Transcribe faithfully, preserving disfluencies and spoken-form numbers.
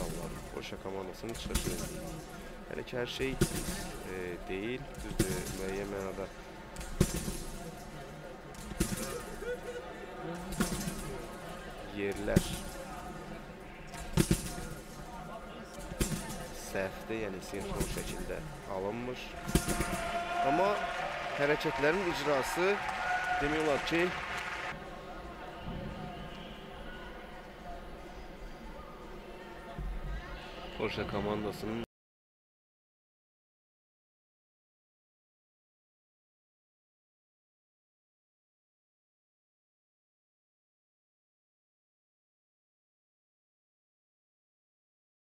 inşallah o şaka manasını çıkartıyoruz. Yani ki her şey e, değil, müeyyen manada. Yerler səhvdə, yəni sinxron şəkildə alınmış. Amma hərəkətlərin icrası demək olar ki, Polşa komandasının